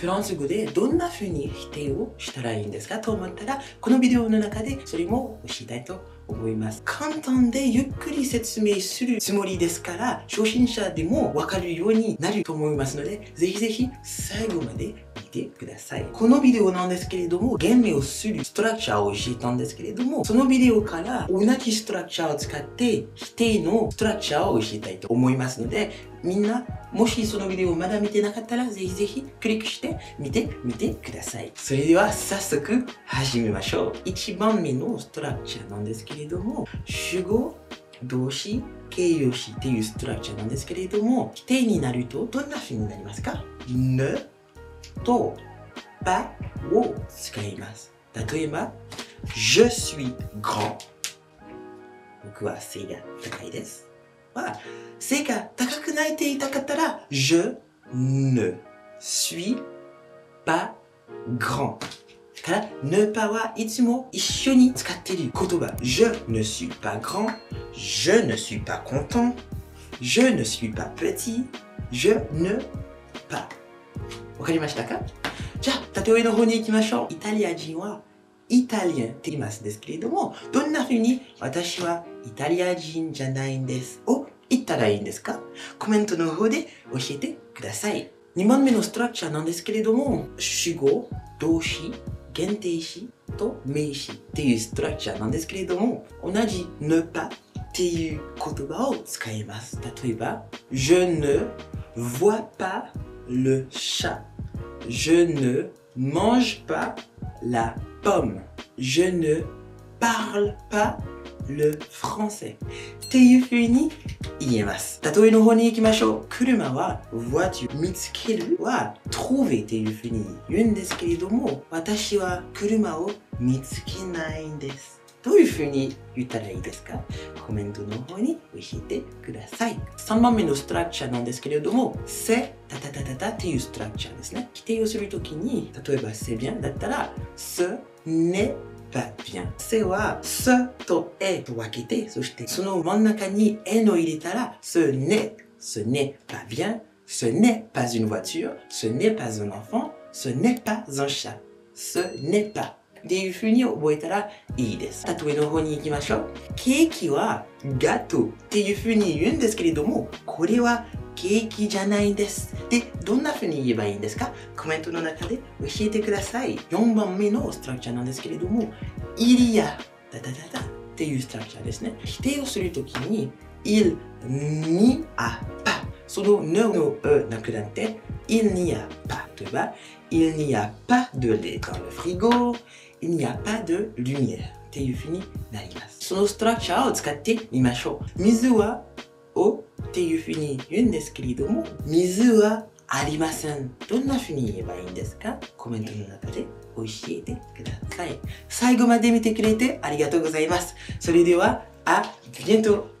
フランス語でどんなふうに否定をしたらいいんですかと思ったら、このビデオの中でそれも教えたいと思います。簡単でゆっくり説明するつもりですから、初心者でも分かるようになると思いますので、ぜひぜひ最後まで見てください。このビデオなんですけれども、言語をするストラクチャーを教えたんですけれども、そのビデオから同じストラクチャーを使って否定のストラクチャーを教えたいと思いますので、みんなもしそのビデオをまだ見てなかったら、ぜひぜひクリックして見てみてください。それでは早速始めましょう。1番目のストラクチャーなんですけれども、主語、動詞、形容詞っていうストラクチャーなんですけれども、否定になるとどんな風になりますか？ねとpasを使います。例えば、Je suis grand。僕は背が高いです。背が高くないと言いたかったら、Je ne suis pas grand。だから、ne pas はいつも一緒に使っている言葉。Je ne suis pas grand。Je ne suis pas content。Je ne suis pas petit。Je ne pas。わかりましたか？じゃあ、例えの方に行きましょう。イタリア人はイタリアンって言いますですけれども、どんな風に私はイタリア人じゃないんですを言ったらいいんですか？コメントの方で教えてください。2番目のストラクチャーなんですけれども、主語、動詞、限定詞と名詞っていうストラクチャーなんですけれども、同じ ne pas っていう言葉を使います。例えば、Je ne vois pas le chat。Je ne mange pas la pomme。Je ne parle pas le français。っていうふうに言えます。例えの方に行きましょう。車はvoiture。見つけるはtrouverっていうふうに言うんですけれども、私は車を見つけないんです。どういうふうに言ったらいいですか？コメントの方に教えてください。3番目のストラクチャーなんですけれども、c'est ta っていうストラクチャーですね。否定をするときに、例えば c'est bien だったら、ce n'est pas bien。c'est は ce と est と分けて、そしてその真ん中に n を入れたら、ce n'est, ce n'est pas bien, ce n'est pas une voiture, ce n'est pas un enfant, ce n'est pas un chat, ce n'est pas。っていう風に覚えたらいいです。例えの方に行きましょう。ケーキはガトーっていう風に言うんですけれども、これはケーキじゃないんです。で、どんな風に言えばいいんですか？コメントの中で教えてください。4番目のストラクチャーなんですけれども、il y a っていうストラクチャーですね。否定をするときに、il n'y a pas。その ne の e なくなって、il n'y a pas。例えば、il n'y a pas de lait dans le frigo。Il n'y a pas de lumière っていう風になります。そのストラクチャーを使ってみましょう。水はおっていう風に言うんですけれども、水はありません。どんな風に言えばいいんですか？コメントの中で教えてください。最後まで見てくれてありがとうございます。それでは、あ、ビエント。